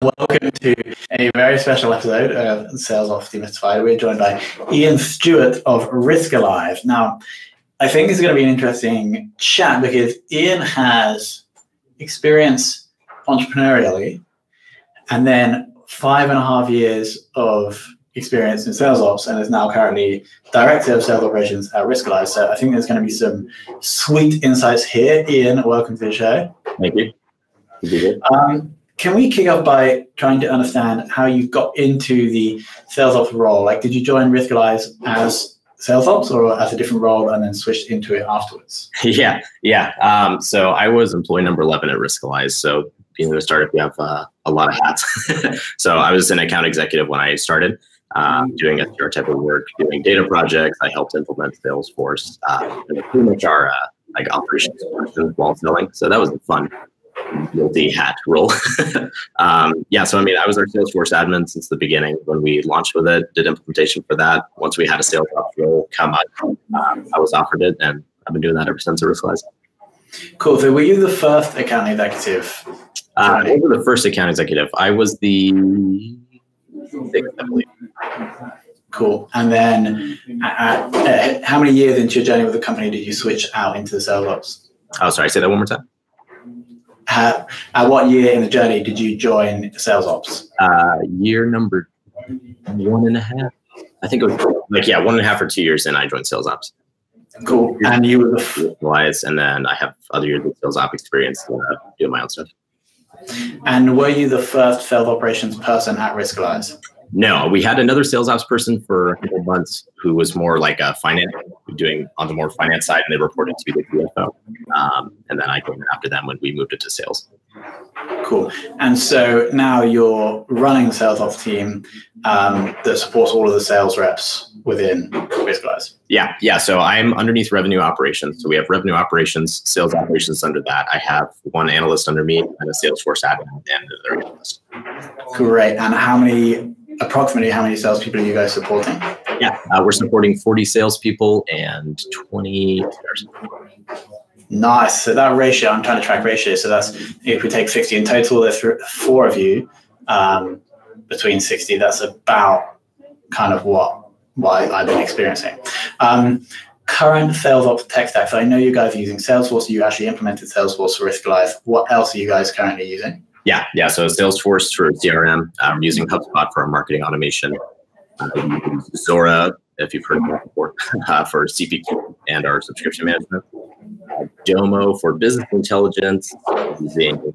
Welcome to a very special episode of Salesloft Demystified. We're joined by Ian Stuart of Riskalyze. Now, I think it's going to be an interesting chat because Ian has experience entrepreneurially and then 5.5 years of experience in sales ops and is now currently Director of Sales Operations at Riskalyze. So I think there's going to be some sweet insights here. Ian, welcome to the show. Thank you. Can we kick off by trying to understand how you got into the sales ops role? Like, did you join Riskalyze as sales ops or as a different role and then switched into it afterwards? Yeah. So I was employee number 11 at Riskalyze. So being a startup, you have a lot of hats. So I was an account executive when I started, doing SDR type of work, doing data projects. I helped implement Salesforce, and pretty much our like operations person while selling. So that was fun. Multi-hat role. So I mean, I was our Salesforce admin since the beginning when we launched with it, did implementation for that. Once we had a sales ops role come up, I was offered it, and I've been doing that ever since at Riskalyze. Cool. So were you the first account executive? I was the first account executive. I was the sixth, I believe. Cool. And then how many years into your journey with the company did you switch out into the sales ops? Oh, sorry. Say that one more time. At what year in the journey did you join sales ops? Year number 1.5. I think it was 1.5 or 2 years in, I joined sales ops. Cool. And you were the... And then I have other years of sales ops experience doing my own stuff. And were you the first sales operations person at Riskalyze? No, we had another sales ops person for a couple months who was more like a finance, doing on the more finance side, and they reported to the CFO. And then I joined after them when we moved it to sales. Cool. And so now you're running the sales ops team that supports all of the sales reps within Riskalyze. Yeah. So I'm underneath revenue operations. So we have revenue operations, sales operations under that. I have one analyst under me and a Salesforce admin and another analyst. Great. And approximately how many salespeople are you guys supporting? Yeah, we're supporting 40 salespeople and 20. Nice. So that ratio, I'm trying to track ratios. So that's, if we take 60 in total, there's four of you between 60. That's about kind of what I've been experiencing. Current sales ops tech stack. So I know you guys are using Salesforce. You actually implemented Salesforce for Riskalyze. What else are you guys currently using? Yeah. So Salesforce for CRM, I'm using HubSpot for marketing automation, Zora, if you've heard of that before, for CPQ and our subscription management, Domo for business intelligence,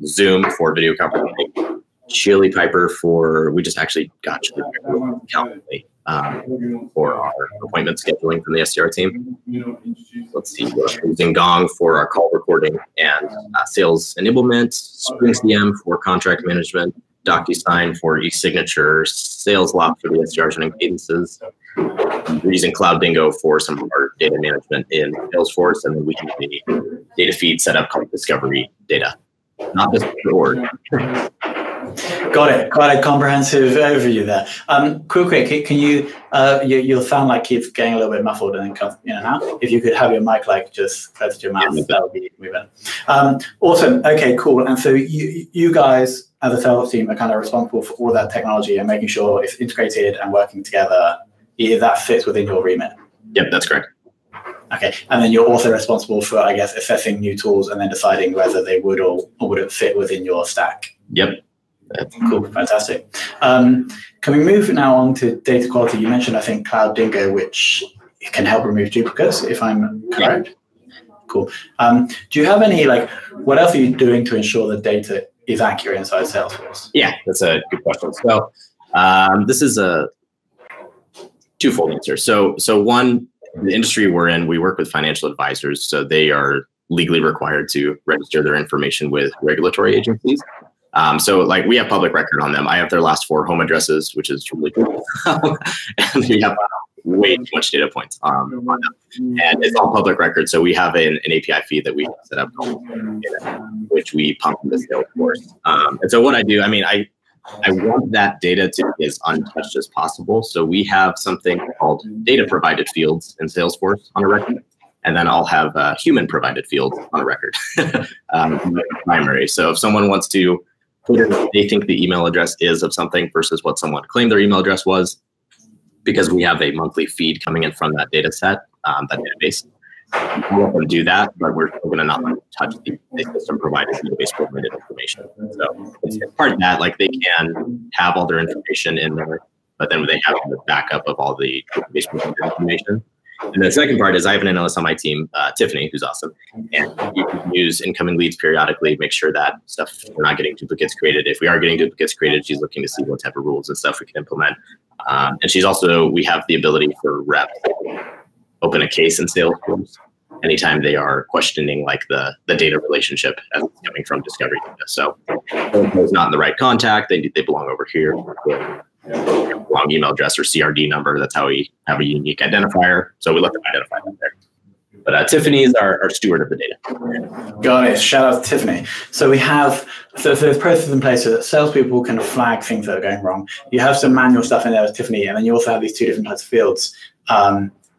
Zoom for video conferencing, Chili Piper for, we just actually got Chili Piper Calendly for our appointment scheduling from the SDR team. Let's see, we're using Gong for our call recording and sales enablement, Spring-CM for contract management, DocuSign for e-signature, Salesloft for the SDRs and cadences. We're using Cloud Dingo for some of our data management in Salesforce, and then we have a data feed set up called Discovery Data. Not just the word. Got it. Quite a comprehensive overview there. Quick, can you, you'll sound like Keith's getting a little bit muffled and then comes in and out. If you could have your mic just close to your mouth, that would be better. Awesome. Okay, cool. And so you guys as a sales team are kind of responsible for all that technology and making sure it's integrated and working together. If that fits within your remit. Yep, that's correct. Okay, and then you're also responsible for, I guess, assessing new tools and then deciding whether they would or wouldn't fit within your stack. Yep. Cool, fantastic. Can we move now on to data quality? You mentioned, I think, Cloud Dingo, which can help remove duplicates, if I'm correct. Yeah. Cool. Do you have any, what else are you doing to ensure the data is accurate inside Salesforce? Yeah, that's a good question. So this is a twofold answer. So one, the industry we're in, we work with financial advisors, so they are legally required to register their information with regulatory agencies. So we have public record on them. I have their last 4 home addresses, which is really cool. And we have way too much data points on them. And it's all public record. So we have an API feed that we set up, which we pump into Salesforce. And so what I do, I want that data to be as untouched as possible. So we have something called data provided fields in Salesforce on a record. And then I'll have a human provided field on a record, primary. So if someone wants to what they think the email address is of something versus what someone claimed their email address was, because we have a monthly feed coming in from that data set, that database. We'll let them do that, but we're going to not touch the system provided database-related information. So it's part of that, like they can have all their information in there, but then they have the backup of all the database-related information. And the second part is I have an analyst on my team, Tiffany, who's awesome, and you can use incoming leads periodically, make sure that stuff, we're not getting duplicates created. If we are getting duplicates created, she's looking to see what type of rules and stuff we can implement. And she's also, we have the ability for reps to open a case in Salesforce anytime they are questioning like the data relationship as it's coming from Discovery Data. So if it's not in the right contact, they belong over here. Long email address or CRD number. That's how we have a unique identifier. So we let them identify them there. But Tiffany is our steward of the data. Got it. Shout out to Tiffany. So we have there's processes in place so that salespeople can flag things that are going wrong. You have some manual stuff in there with Tiffany, and then you also have these two different types of fields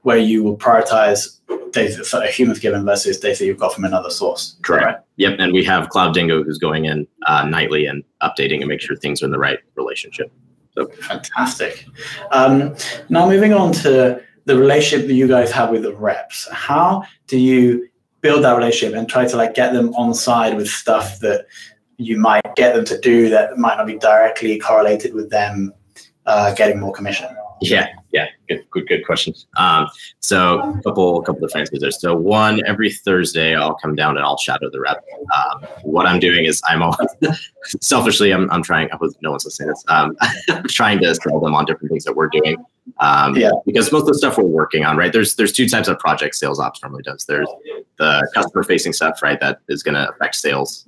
where you will prioritize data that a human's given versus data you've got from another source. Correct. Right? Yep. And we have Cloud Dingo who's going in nightly and updating and make sure things are in the right relationship. So fantastic. Now moving on to the relationship that you guys have with the reps. How do you build that relationship and try to like get them on side with stuff that you might get them to do that might not be directly correlated with them getting more commission? Yeah, good question. So a couple of different there. So one, every Thursday I'll come down and I'll shadow the rep. What I'm doing is I'm always, selfishly, I'm trying, I hope no one's listening to this, I'm trying to sell them on different things that we're doing. Because most of the stuff we're working on, right? There's two types of projects sales ops normally does. There's the customer facing stuff, right? That is going to affect sales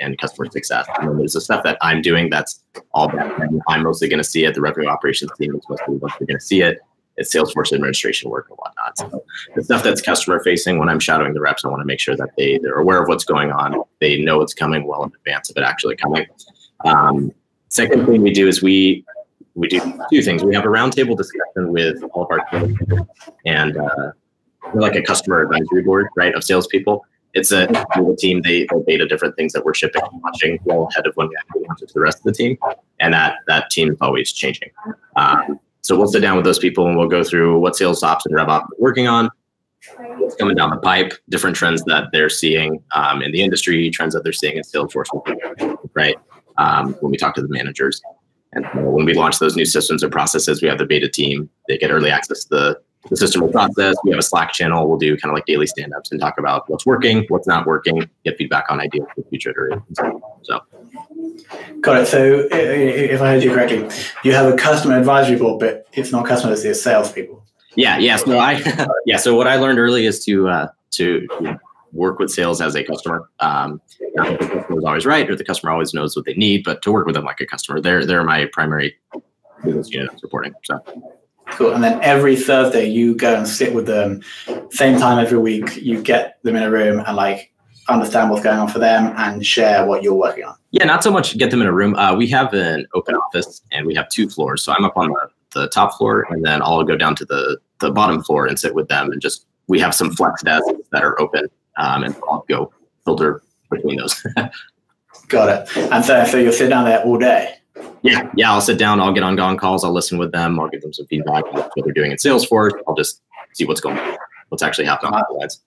and customer success. And then there's the stuff that I'm doing that's all back end. I'm mostly going to see it. The revenue operations team is mostly going to see it. It's Salesforce administration work and whatnot. So the stuff that's customer facing, when I'm shadowing the reps, I want to make sure that they're aware of what's going on. They know it's coming well in advance of it actually coming. Second thing we do is we do two things. We have a roundtable discussion with all of our teams, and we're like a customer advisory board, right, of salespeople. It's a team. They beta different things that we're shipping and launching well ahead of when we actually launch it to the rest of the team, and that team is always changing. So we'll sit down with those people and we'll go through what sales ops and rev ops are working on, what's coming down the pipe, different trends that they're seeing in the industry, trends that they're seeing in Salesforce, right? When we talk to the managers. And when we launch those new systems and processes, we have the beta team. They get early access to the system or process. We have a Slack channel. We'll do kind of like daily stand-ups and talk about what's working, what's not working, get feedback on ideas for the future. So. Got it. So if I heard you correctly, you have a customer advisory board, but it's not customers, it's salespeople. Yeah. So so what I learned early is to work with sales as a customer. Not that the customer is always right or the customer always knows what they need, but to work with them like a customer. They're my primary business unit I'm supporting. So. Cool. And then every Thursday you go and sit with them, same time every week, you get them in a room and like understand what's going on for them and share what you're working on. Yeah, not so much get them in a room. We have an open office and we have two floors. So I'm up on the top floor and then I'll go down to the bottom floor and sit with them and just, we have some flex desks that are open. And I'll go filter between those. Got it. And so you'll sit down there all day? Yeah, I'll sit down. I'll get on Gong calls. I'll listen with them. I'll give them some feedback on what they're doing in Salesforce. I'll just see what's going on, what's actually happening on the sides.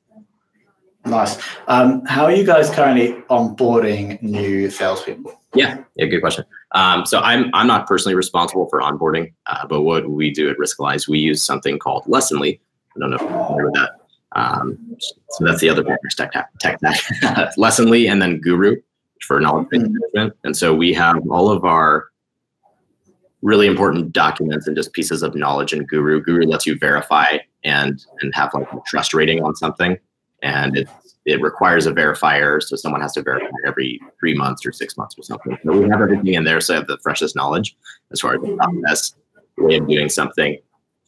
Nice. How are you guys currently onboarding new salespeople? Yeah, good question. So I'm not personally responsible for onboarding, but what we do at Riskalyze, we use something called Lessonly. I don't know if you're familiar with that. So that's the other partner's tech Lessonly, and then Guru for knowledge management. And so we have all of our really important documents and just pieces of knowledge in Guru. Guru lets you verify and have like a trust rating on something. And it requires a verifier. So someone has to verify every 3 months or 6 months or something. So we have everything in there. So I have the freshest knowledge as far as the process, way of doing something,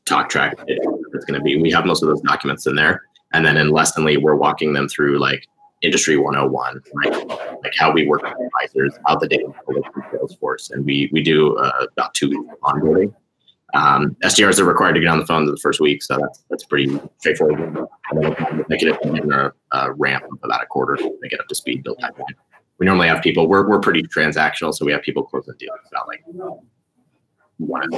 talk track, it's going to be. We have most of those documents in there. And then in Lessonly, we're walking them through like industry 101, right? Like how we work with advisors, how the data works with Salesforce. And we do about 2 weeks of onboarding. SDRs are required to get on the phone the first week. So that's pretty straightforward. And then they get a ramp of about a quarter. They get up to speed, build pipeline. we normally have people, we're pretty transactional, so we have people closing deals. It's not like one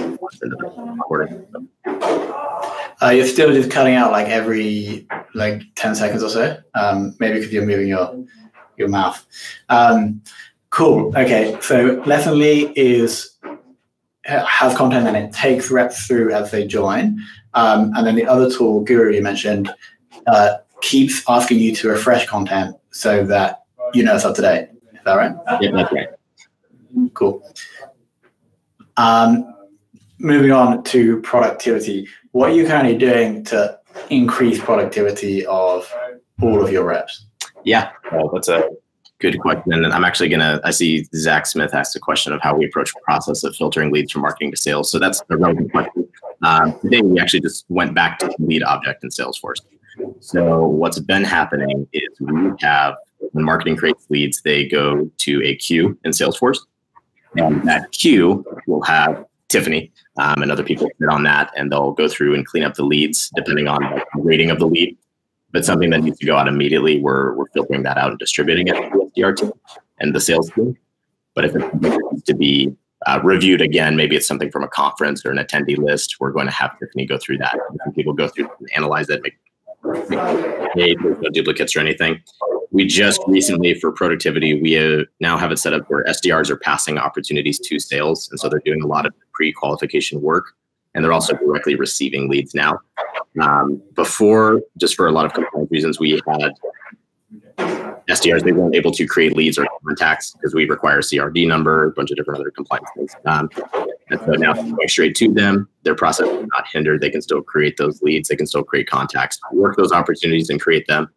you're still just cutting out like every 10 seconds or so, maybe because you're moving your mouth. Cool. Okay, so Lessonly has content and it takes reps through as they join, and then the other tool, Guru, you mentioned, keeps asking you to refresh content so that you know it's up to date. Is that right? Yeah, that's right. Cool. Moving on to productivity, what are you currently doing to increase productivity of all of your reps? Yeah, well, that's a good question. And I'm actually I see Zach Smith asked a question of how we approach the process of filtering leads from marketing to sales. So that's a relevant question. Today, we actually just went back to the lead object in Salesforce. So what's been happening is we have, when marketing creates leads, they go to a queue in Salesforce. And that queue will have Tiffany and other people sit on that, and they'll go through and clean up the leads depending on the rating of the lead. But something that needs to go out immediately, we're filtering that out and distributing it to the SDR team and the sales team. But if it needs to be reviewed again, maybe it's something from a conference or an attendee list, we're going to have Tiffany go through that. And people go through and analyze it, make no duplicates or anything. We just recently, for productivity, we now have it set up where SDRs are passing opportunities to sales. And so they're doing a lot of pre-qualification work. And they're also directly receiving leads now. Before, just for a lot of compliance reasons, we had SDRs, they weren't able to create leads or contacts because we require a CRD number, a bunch of different other compliance things. And so now going straight to them, their process is not hindered. They can still create those leads. They can still create contacts, work those opportunities and create them.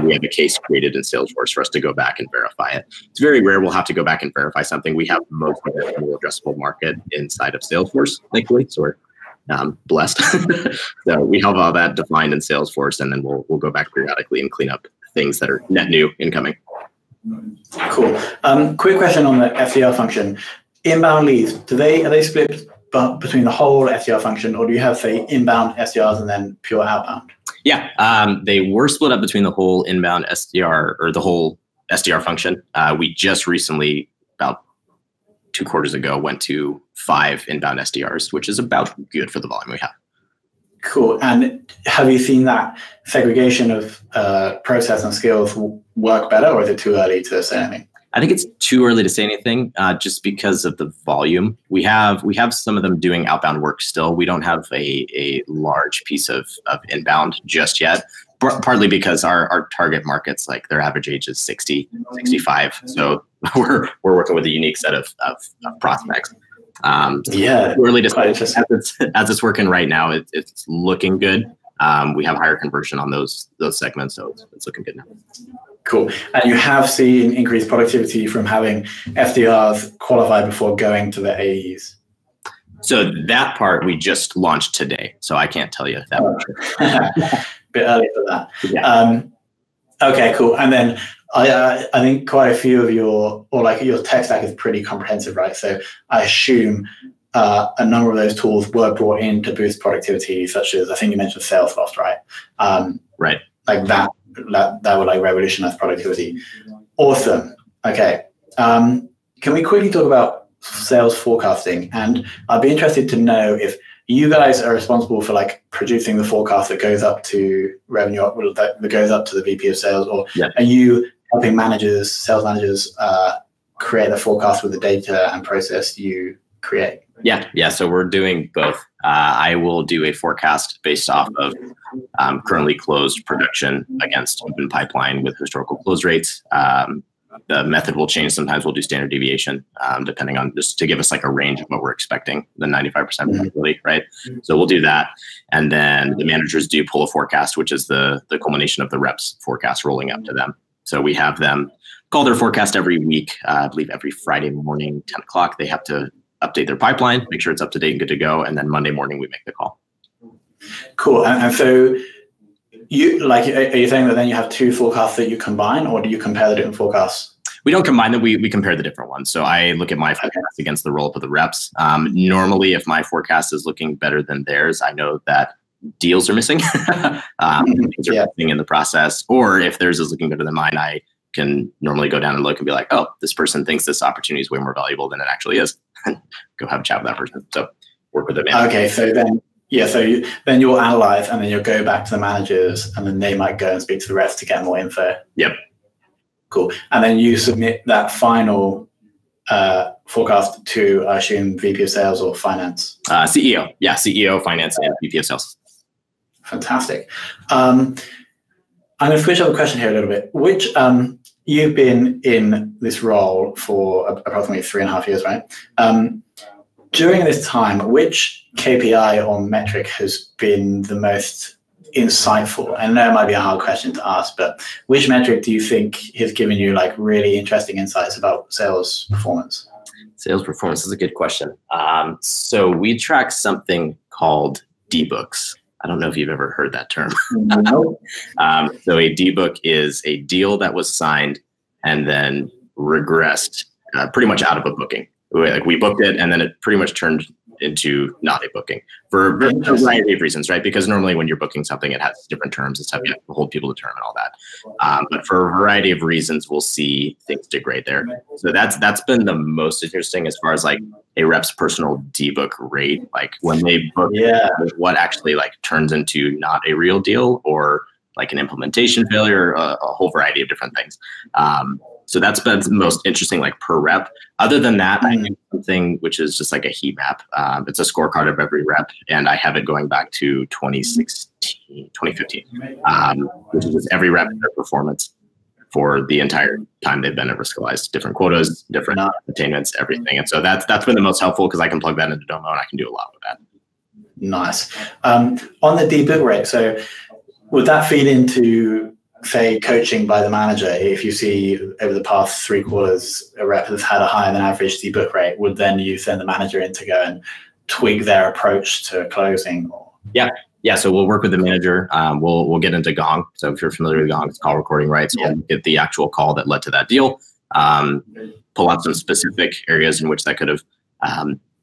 We have a case created in Salesforce for us to go back and verify it. It's very rare we'll have to go back and verify something. We have most of the addressable market inside of Salesforce, thankfully, so we're blessed. So we have all that defined in Salesforce, and then we'll go back periodically and clean up things that are net new incoming. Cool. Quick question on the SDR function. Inbound leads, are they split between the whole SDR function, or do you have, say, inbound SDRs and then pure outbound? Yeah, they were split up between the whole inbound SDR or the whole SDR function. We just recently, about 2 quarters ago, went to 5 inbound SDRs, which is about good for the volume we have. Cool. And have you seen that segregation of process and skills work better, or is it too early to say anything? I think it's too early to say anything, just because of the volume. We have some of them doing outbound work still. We don't have a large piece of inbound just yet, partly because our target markets, like their average age is 60, 65. So we're working with a unique set of prospects. Yeah, really just as it's working right now, it's looking good. We have higher conversion on those segments, so it's looking good now. Cool. And you have seen increased productivity from having SDRs qualify before going to the AEs? So that part we just launched today, so I can't tell you that much. Bit early for that. Yeah. Okay, cool. And then I think quite a few of your tech stack is pretty comprehensive, right? So I assume a number of those tools were brought in to boost productivity, such as, I think you mentioned Salesloft, right? Right. Like that would like revolutionize productivity. Awesome. Okay. Can we quickly talk about sales forecasting? And I'd be interested to know if you guys are responsible for like producing the forecast that goes up to revenue, that goes up to the VP of sales, or yeah. Are you helping managers, sales managers, create the forecast with the data and process you create? Yeah. So we're doing both. I will do a forecast based off of currently closed production against open pipeline with historical close rates. The method will change. Sometimes we'll do standard deviation, depending on, just to give us like a range of what we're expecting, the 95% probability, right? So we'll do that. And then the managers do pull a forecast, which is the culmination of the reps forecast rolling up to them. So we have them call their forecast every week. I believe every Friday morning, 10 o'clock, they have to update their pipeline, make sure it's up to date and good to go. And then Monday morning, we make the call. Cool. And so are you saying that then you have two forecasts that you combine, or do you compare the different forecasts? We don't combine them. We compare the different ones. So I look at my forecast against the roll-up of the reps. Normally, if my forecast is looking better than theirs, I know that deals are missing, things are missing in the process. Or if theirs is looking better than mine, I can normally go down and look and be like, oh, this person thinks this opportunity is way more valuable than it actually is. Go have a chat with that person. So work with them. Okay, so then, yeah, so you, then you'll analyze and then you'll go back to the managers and then they might go and speak to the rest to get more info. Yep. Cool. And then you submit that final forecast to, I assume, VP of Sales or Finance? CEO. Yeah, CEO, Finance, and VP of Sales. Fantastic. I'm going to switch up the question here a little bit. Which you've been in this role for approximately 3.5 years, right? During this time, which KPI or metric has been the most insightful? I know it might be a hard question to ask, but which metric do you think has given you like really interesting insights about sales performance? Sales performance is a good question. So we track something called D-books. I don't know if you've ever heard that term. No. So a D-book is a deal that was signed and then regressed pretty much out of a booking. Like we booked it and then it pretty much turned into not a booking for a variety of reasons, right? Because normally when you're booking something, it has different terms and stuff. You have to hold people to term and all that. But for a variety of reasons, we'll see things degrade there. So that's been the most interesting as far as like a rep's personal D-book rate, like when they book what actually like turns into not a real deal or like an implementation failure, a whole variety of different things. So that's been the most interesting, like per rep. Other than that, I do something which is just like a heat map. It's a scorecard of every rep, and I have it going back to 2015, which is just every rep and their performance for the entire time they've been at Riskalyze. Different quotas, different attainments, everything. And so that's been the most helpful because I can plug that into Domo and I can do a lot with that. Nice. On the D-book rate, so would that feed into, say, coaching by the manager? If you see over the past 3 quarters a rep has had a higher than average D-book rate, would then you send the manager in to go and tweak their approach to closing? Yeah. So we'll work with the manager. We'll get into Gong. So if you're familiar with Gong, it's call recording, right? So we'll get the actual call that led to that deal, pull out some specific areas in which that could have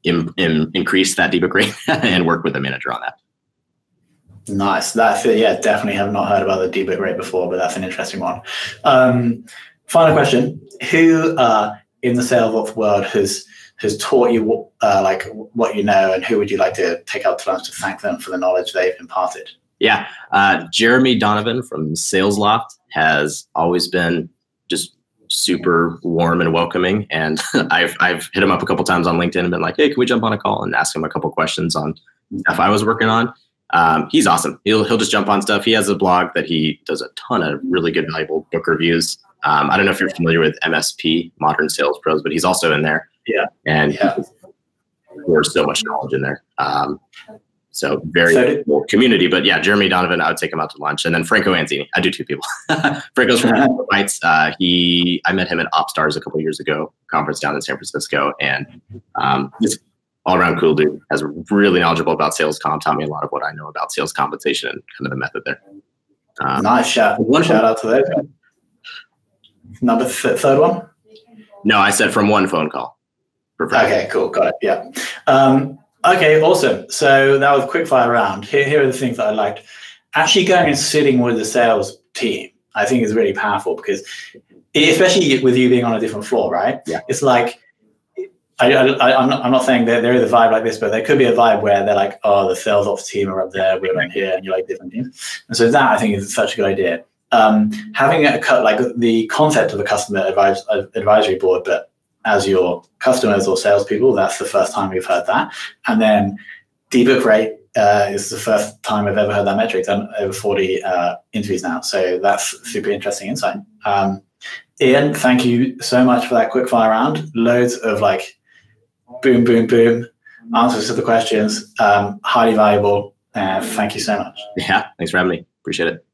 increased that D-book rate and work with the manager on that. Nice. That's it. Yeah, definitely have not heard about the D-book rate before, but that's an interesting one. Final question. Who in the Salesforce world has taught you what you know, and who would you like to take out to lunch to thank them for the knowledge they've imparted? Yeah. Jeremy Donovan from Salesloft has always been just super warm and welcoming. And I've hit him up a couple times on LinkedIn and been like, hey, can we jump on a call and ask him a couple questions on stuff I was working on? He's awesome. He'll just jump on stuff. He has a blog that he does a ton of really good, valuable book reviews. I don't know if you're familiar with MSP, Modern Sales Pros, but he's also in there. Yeah. And there's so much knowledge in there. So very cool community. But yeah, Jeremy Donovan, I would take him out to lunch. And then Franco Anzini. I do 2 people. Franco's from Bites. I met him at OpStars a couple years ago, conference down in San Francisco. And just all-around cool dude, has really knowledgeable about sales comp, taught me a lot of what I know about sales compensation and kind of the method there. Nice shout. Shout out to those. Number third one? No, I said from one phone call. Okay, cool, got it, yeah. Okay, awesome. So that was quick fire round. Here are the things that I liked. Actually going and sitting with the sales team, I think, is really powerful because, especially with you being on a different floor, right? Yeah. It's like, I'm not saying that there is a vibe like this, but there could be a vibe where they're like, oh, the sales ops team are up there, we're in here, and you're like different teams. And so that, I think, is such a good idea. Having a cut, like the concept of a customer advisory board, but as your customers or salespeople, that's the first time we've heard that. And then D-book rate is the first time I've ever heard that metric. Done over 40 interviews now. So that's super interesting insight. Ian, thank you so much for that quick fire round. Loads of like, boom, boom, boom, answers to the questions. Highly valuable. Thank you so much. Yeah, thanks for having me. Appreciate it.